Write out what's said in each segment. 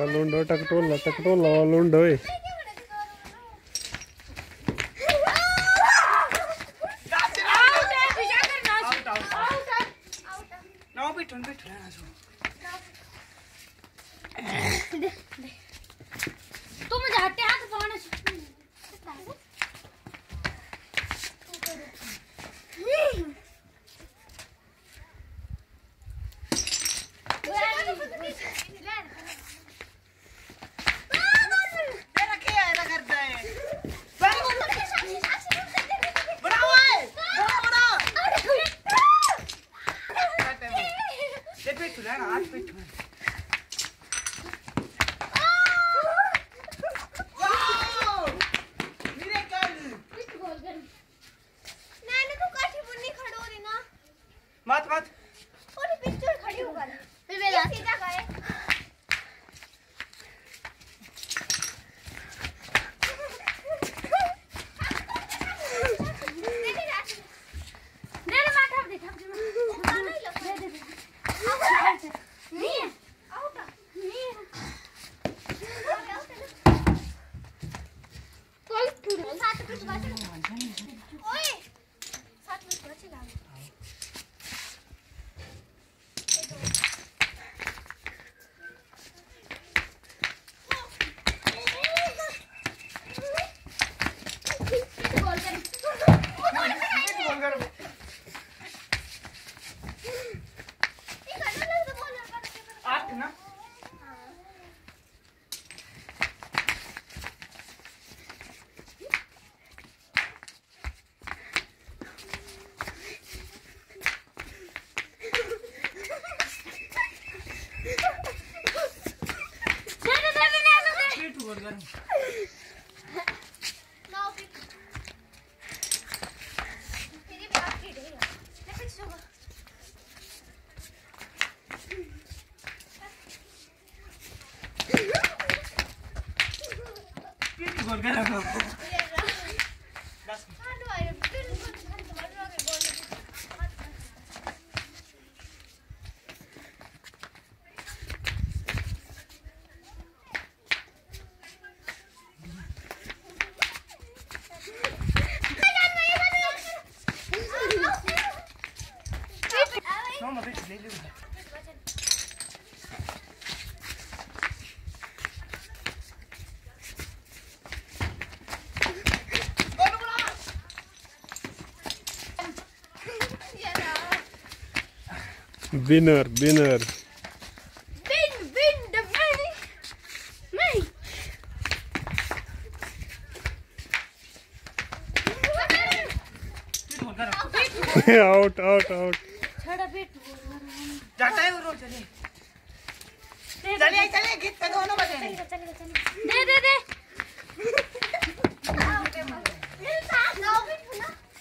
వాళ్ళు టక్టోళ్ళ టక్టోళ్ళ వాళ్ళు ఉండవు. Winner, winner. Out, out, out.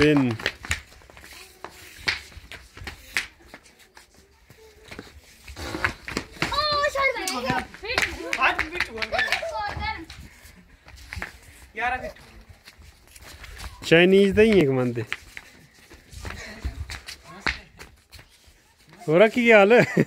Bin. Chinese da hi hai mande. Ho rakhi kya hal hai?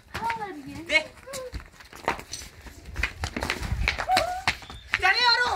दे। चले औरों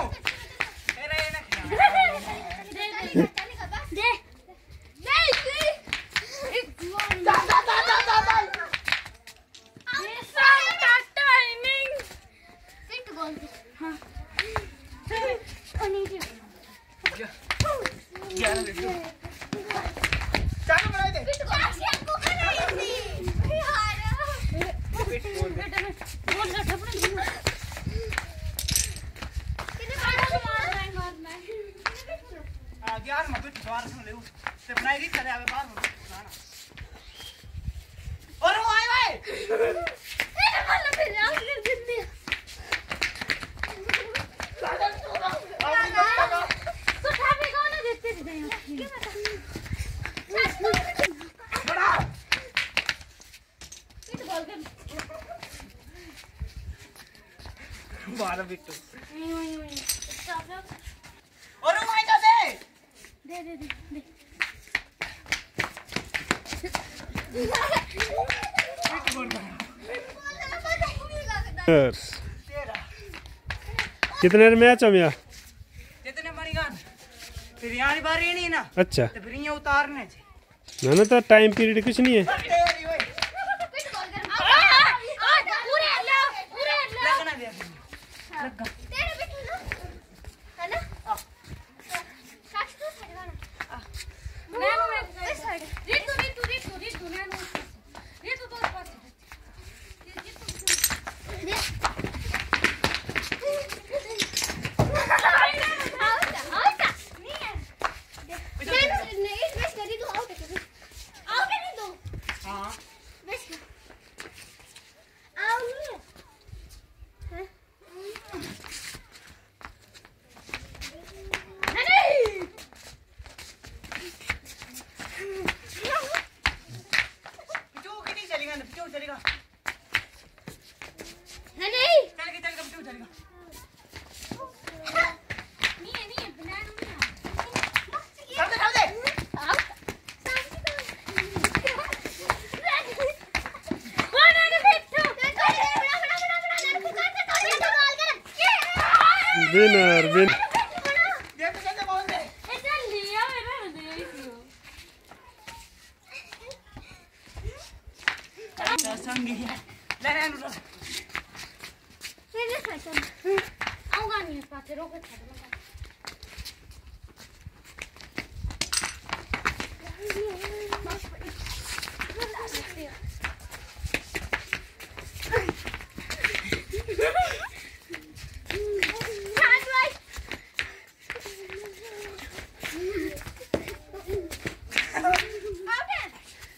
कितने मैच हम यार कितने मणिगान फिर यार बारी नहीं ना। अच्छा तो फिर ये उतारने ना ना तो टाइम पीरियड कुछ नहीं है। पूरे पूरे लगना दिया तेरे बिट ना है ना काट तू साइड ना मैं साइड रे तू ना रे तू तो पास I'm going to get a